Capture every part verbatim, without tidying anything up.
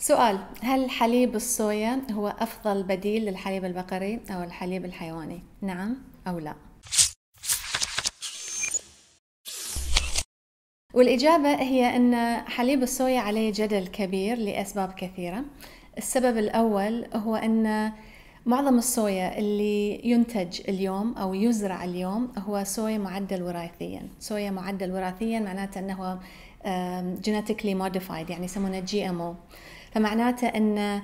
سؤال: هل حليب الصويا هو أفضل بديل للحليب البقري أو الحليب الحيواني؟ نعم أو لا؟ والإجابة هي أن حليب الصويا عليه جدل كبير لأسباب كثيرة. السبب الأول هو أن معظم الصويا اللي ينتج اليوم أو يزرع اليوم هو صويا معدل وراثيا. صويا معدل وراثيا معناته أنه جينيتيكلي موديفايد، يعني يسمونه جي ام او، فمعناته أن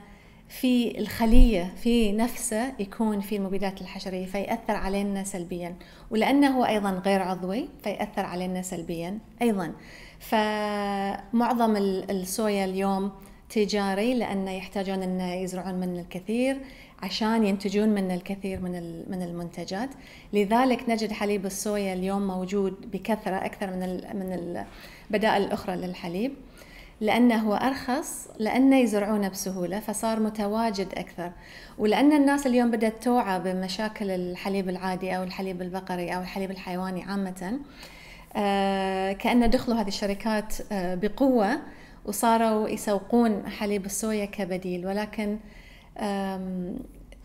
في الخلية في نفسه يكون في المبيدات الحشرية، فيأثر علينا سلبيا، ولأنه هو أيضا غير عضوي فيأثر علينا سلبيا أيضا. فمعظم الصويا اليوم تجاري لأنه يحتاجون أن يزرعون من الكثير عشان ينتجون من الكثير من من المنتجات، لذلك نجد حليب الصويا اليوم موجود بكثرة أكثر من من البدائل الأخرى للحليب، لأنه هو أرخص، لأنه يزرعونه بسهولة فصار متواجد أكثر، ولأن الناس اليوم بدأت توعى بمشاكل الحليب العادي أو الحليب البقري أو الحليب الحيواني عامة، كأن دخلوا هذه الشركات بقوة وصاروا يسوقون حليب الصويا كبديل. ولكن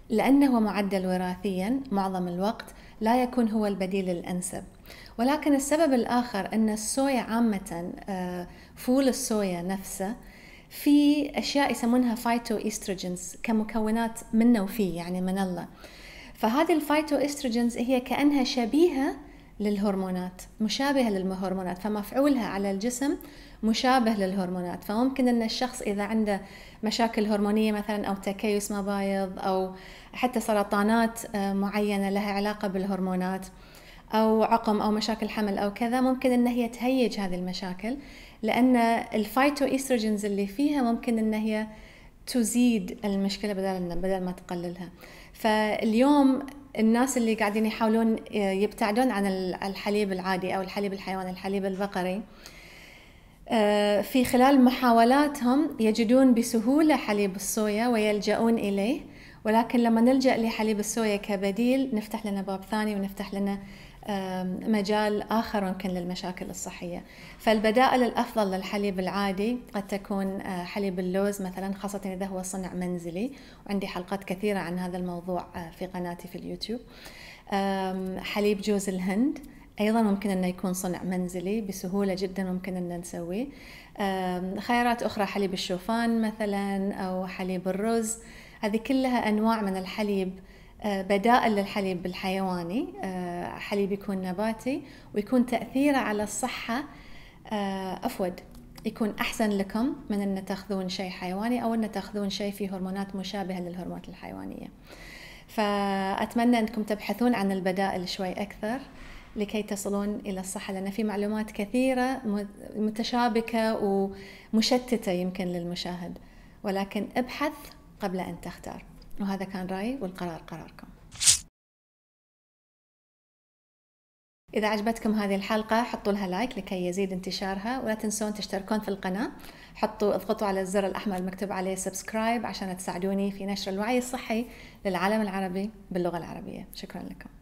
لأنه هو معدل وراثيا معظم الوقت لا يكون هو البديل الأنسب. ولكن السبب الآخر أن الصويا عامة، فول الصويا نفسه، في أشياء يسمونها فايتو إستروجينز كمكونات منه وفيه، يعني من الله. فهذه الفايتو إستروجينز هي كأنها شبيهة للهرمونات، مشابهة للهرمونات، فمفعولها على الجسم مشابه للهرمونات. فممكن أن الشخص إذا عنده مشاكل هرمونية مثلا أو تكيس مبايض أو حتى سرطانات معينة لها علاقة بالهرمونات أو عقم أو مشاكل حمل أو كذا، ممكن أن هي تهيج هذه المشاكل، لأن الفايتو إستروجينز اللي فيها ممكن أن هي تزيد المشكلة بدل بدل ما تقللها. فاليوم الناس اللي قاعدين يحاولون يبتعدون عن الحليب العادي أو الحليب الحيواني الحليب البقري، في خلال محاولاتهم يجدون بسهولة حليب الصويا ويلجؤون إليه. ولكن لما نلجأ لحليب الصويا كبديل نفتح لنا باب ثاني ونفتح لنا مجال آخر ممكن للمشاكل الصحية. فالبدائل الأفضل للحليب العادي قد تكون حليب اللوز مثلا، خاصة إذا هو صنع منزلي، وعندي حلقات كثيرة عن هذا الموضوع في قناتي في اليوتيوب. حليب جوز الهند أيضا ممكن أنه يكون صنع منزلي بسهولة جدا، ممكن أنه نسويه. خيارات أخرى حليب الشوفان مثلا أو حليب الرز، هذه كلها أنواع من الحليب بدائل للحليب الحيواني، حليب يكون نباتي ويكون تأثيره على الصحة أفود، يكون أحسن لكم من أن تأخذون شيء حيواني أو أن تأخذون شيء فيه هرمونات مشابهة للهرمونات الحيوانية. فأتمنى أنكم تبحثون عن البدائل شوي أكثر لكي تصلون إلى الصحة، لأن في معلومات كثيرة متشابكة ومشتتة يمكن للمشاهد، ولكن ابحث قبل أن تختار. وهذا كان رأيي، والقرار قراركم. إذا عجبتكم هذه الحلقة حطوا لها لايك لكي يزيد انتشارها، ولا تنسون تشتركون في القناة، حطوا اضغطوا على الزر الأحمر المكتوب عليه سبسكرايب عشان تساعدوني في نشر الوعي الصحي للعالم العربي باللغة العربية. شكرا لكم.